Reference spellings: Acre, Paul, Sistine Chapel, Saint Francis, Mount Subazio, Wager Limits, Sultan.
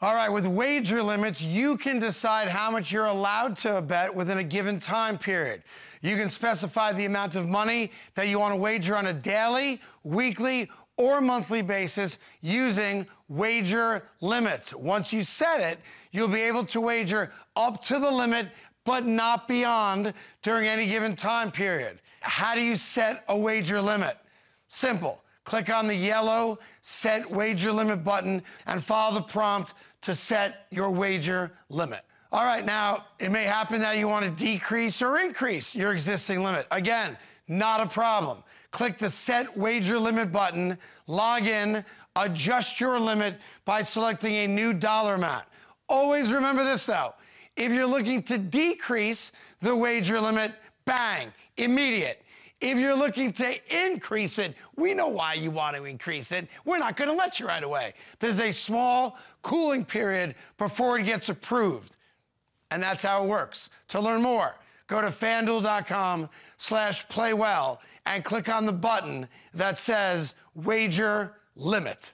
All right, with wager limits, you can decide how much you're allowed to bet within a given time period. You can specify the amount of money that you want to wager on a daily, weekly, or monthly basis using wager limits. Once you set it, you'll be able to wager up to the limit, but not beyond during any given time period. How do you set a wager limit? Simple. Click on the yellow Set Wager Limit button and follow the prompt to set your wager limit. All right, now, it may happen that you want to decrease or increase your existing limit. Again, not a problem. Click the Set Wager Limit button, log in, adjust your limit by selecting a new dollar amount. Always remember this, though. If you're looking to decrease the wager limit, bang, immediate. If you're looking to increase it, we know why you want to increase it. We're not going to let you right away. There's a small cooling period before it gets approved. And that's how it works. To learn more, go to FanDuel.com/playwell and click on the button that says Wager Limit.